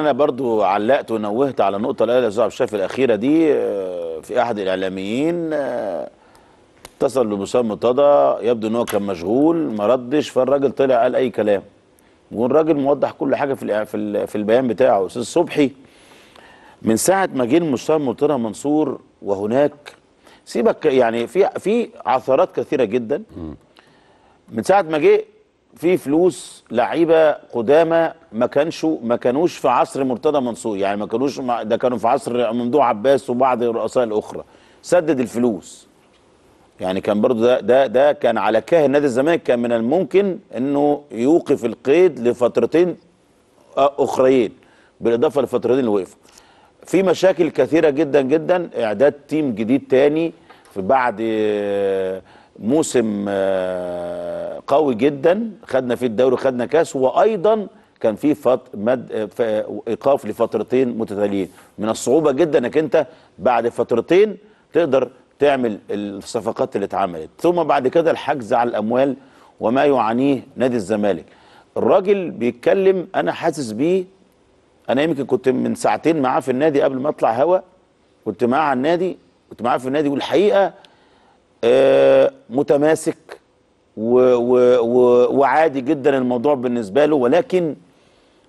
أنا برضو علقت ونوهت على النقطة اللي قالها عبد الشافي الأخيرة دي. في أحد الإعلاميين اتصل بوسام مرتضى، يبدو إن هو كان مشغول ما ردش، فالراجل طلع قال أي كلام، والراجل موضح كل حاجة في البيان بتاعه. أستاذ صبحي، من ساعة ما جه المستشار مرتضى منصور وهناك سيبك، يعني في عثرات كثيرة جدا. من ساعة ما جه في فلوس لعيبه قدامى ما كانوش في عصر مرتضى منصور، يعني ما كانوش ده كانوا في عصر ممدوح عباس وبعض الرؤساء الاخرى. سدد الفلوس، يعني كان برضو ده كان على كاهن نادي الزمالك، كان من الممكن انه يوقف القيد لفترتين اخريين بالاضافه لفترتين اللي وقفوا. في مشاكل كثيره جدا جدا، اعداد تيم جديد تاني بعد موسم قوي جدا خدنا فيه الدوري وخدنا كاس، وايضا كان في ايقاف لفترتين متتاليين. من الصعوبه جدا انك انت بعد فترتين تقدر تعمل الصفقات اللي اتعملت، ثم بعد كده الحجز على الاموال وما يعانيه نادي الزمالك. الراجل بيتكلم انا حاسس بيه، انا يمكن كنت من ساعتين معاه في النادي قبل ما اطلع هوا، كنت معاه على النادي، كنت معاه في النادي، والحقيقه متماسك وعادي جدا الموضوع بالنسبه له. ولكن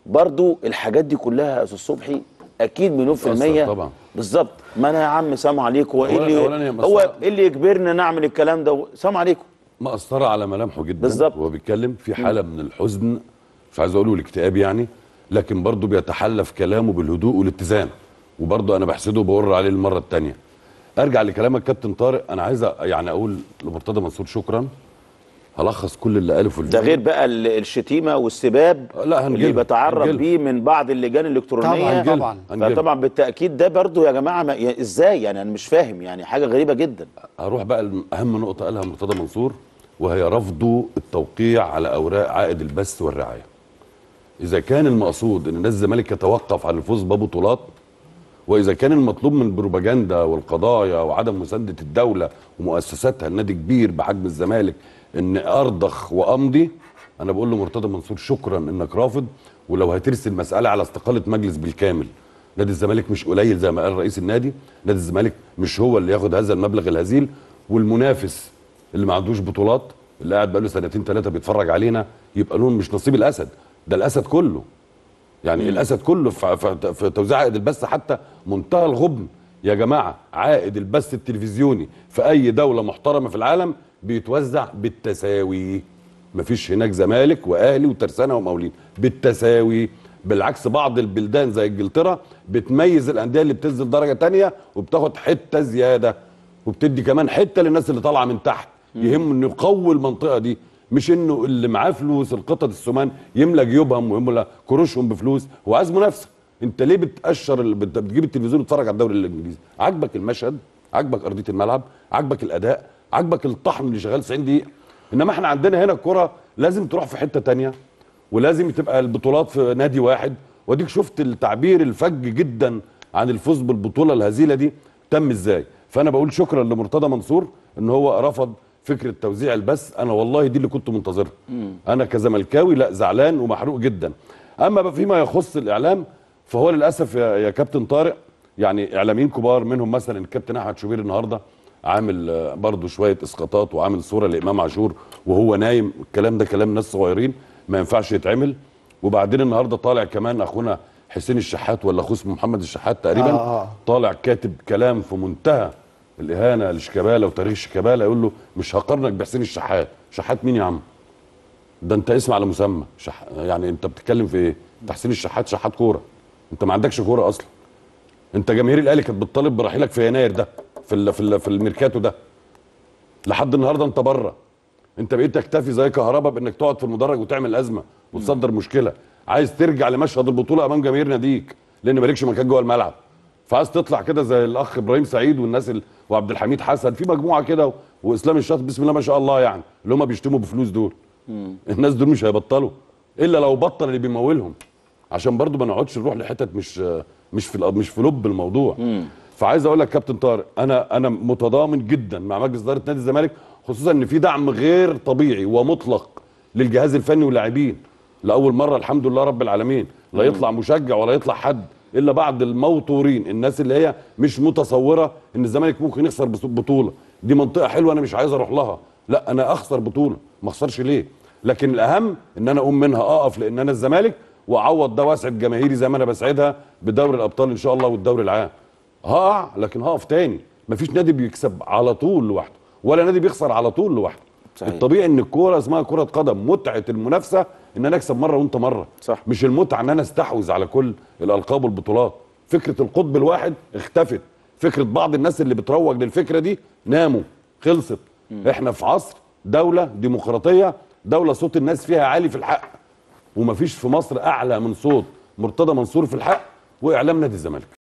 برضو الحاجات دي كلها يا استاذ صبحي اكيد مليون في الميه بالظبط. ما انا يا عم سامع عليك، هو ايه اللي يجبرنا نعمل الكلام ده؟ سامع عليكم مقصره على ملامحه جدا بالظبط. هو بيتكلم في حاله من الحزن، مش عايز اقوله الاكتئاب يعني، لكن برضو بيتحلى في كلامه بالهدوء والاتزان، وبرضو انا بحسده وبقر عليه المره الثانيه. ارجع لكلامك كابتن طارق، انا عايز يعني اقول لمرتضى منصور شكرا، هلخص كل اللي قاله في الفيديو ده غير بقى الشتيمه والسباب اللي بتعرض بيه من بعض اللجان الالكترونيه طبعا بالتاكيد. ده برضو يا جماعه ازاي يعني، انا مش فاهم يعني، حاجه غريبه جدا. هروح بقى اهم نقطه قالها مرتضى منصور، وهي رفضه التوقيع على اوراق عائد البث والرعايه. اذا كان المقصود ان نادي الزمالك يتوقف عن الفوز ببطولات، وإذا كان المطلوب من البروباجندا والقضايا وعدم مساندة الدولة ومؤسساتها النادي كبير بحجم الزمالك إن أرضخ وأمضي، أنا بقول له مرتضى منصور شكرا إنك رافض، ولو هترسل المسألة على استقالة مجلس بالكامل. نادي الزمالك مش قليل زي ما قال رئيس النادي، نادي الزمالك مش هو اللي ياخد هذا المبلغ الهزيل، والمنافس اللي ما عندوش بطولات اللي قاعد بقاله سنتين ثلاثة بيتفرج علينا يبقى لهم مش نصيب الأسد، ده الأسد كله. يعني الاسد كله في توزيع عائد البث، حتى منتهى الغبن يا جماعه. عائد البث التلفزيوني في اي دوله محترمه في العالم بيتوزع بالتساوي، مفيش هناك زمالك واهلي وترسانه ومقاولين، بالتساوي. بالعكس بعض البلدان زي انجلترا بتميز الانديه اللي بتنزل درجه ثانيه وبتاخد حته زياده، وبتدي كمان حته للناس اللي طالعه من تحت. يهم انه يقوي المنطقه دي، مش انه اللي معاه فلوس القطط السمان يملى جيوبهم ويملى كروشهم بفلوس. هو عايز منافسه. انت ليه بتقشر اللي بتجيب التلفزيون وتتفرج على الدوري الانجليزي؟ عاجبك المشهد، عاجبك ارضيه الملعب، عاجبك الاداء، عاجبك الطحن اللي شغال 90 دقيقه. انما احنا عندنا هنا الكره لازم تروح في حته ثانيه، ولازم تبقى البطولات في نادي واحد. واديك شفت التعبير الفج جدا عن الفوز بالبطوله الهزيله دي تم ازاي. فانا بقول شكرا لمرتضى منصور ان هو رفض فكره توزيع البث. انا والله دي اللي كنت منتظرها. انا كزملكاوي لا زعلان ومحروق جدا. اما بقى فيما يخص الاعلام فهو للاسف يا كابتن طارق، يعني اعلاميين كبار منهم مثلا الكابتن احمد شوبير النهارده عامل برضه شويه اسقاطات، وعامل صوره لامام عاشور وهو نايم. الكلام ده كلام ناس صغيرين، ما ينفعش يتعمل. وبعدين النهارده طالع كمان اخونا حسين الشحات، ولا اخو اسمه محمد الشحات تقريبا، طالع كاتب كلام في منتهى الاهانه لشكبالة وتاريخ شكبالة، يقول له مش هقارنك بحسين الشحات. شحات مين يا عم؟ ده انت اسم على مسمى، يعني انت بتتكلم في ايه؟ انت حسين الشحات شحات كوره، انت ما عندكش كوره اصلا. انت جماهير الاهلي كانت بتطالب برحيلك في يناير ده في الميركاتو ده، لحد النهارده انت بره. انت بقيت تكتفي زي كهربا بانك تقعد في المدرج وتعمل ازمه وتصدر مشكله. عايز ترجع لمشهد البطوله امام جماهير ناديك لان مالكش مكان جوه الملعب، فعايز تطلع كده زي الاخ ابراهيم سعيد والناس وعبد الحميد حسن في مجموعه كده واسلام الشاطر، بسم الله ما شاء الله، يعني اللي هم بيشتموا بفلوس دول. الناس دول مش هيبطلوا الا لو بطل اللي بيمولهم، عشان برضو ما نقعدش نروح لحتت مش في لب الموضوع. فعايز اقول لك كابتن طارق، انا متضامن جدا مع مجلس اداره نادي الزمالك، خصوصا ان في دعم غير طبيعي ومطلق للجهاز الفني واللاعبين. لاول مره الحمد لله رب العالمين، لا يطلع مشجع ولا يطلع حد الا بعد الموتورين، الناس اللي هي مش متصوره ان الزمالك ممكن يخسر بطوله، دي منطقه حلوه انا مش عايز اروح لها، لا انا اخسر بطوله، ما اخسرش ليه؟ لكن الاهم ان انا اقوم منها، اقف لان انا الزمالك، واعوض ده واسعد جماهيري زي ما انا بسعدها بدوري الابطال ان شاء الله والدوري العام. هقع لكن هقف تاني، مفيش نادي بيكسب على طول لوحده، ولا نادي بيخسر على طول لوحده. صحيح. الطبيعي ان الكوره اسمها كره قدم، متعه المنافسه ان انا اكسب مره وانت مره. صح. مش المتعه ان انا استحوذ على كل الالقاب والبطولات. فكره القطب الواحد اختفت، فكره بعض الناس اللي بتروج للفكره دي ناموا، خلصت. احنا في عصر دوله ديمقراطيه، دوله صوت الناس فيها عالي في الحق، ومفيش في مصر اعلى من صوت مرتضى منصور في الحق واعلام نادي الزمالك.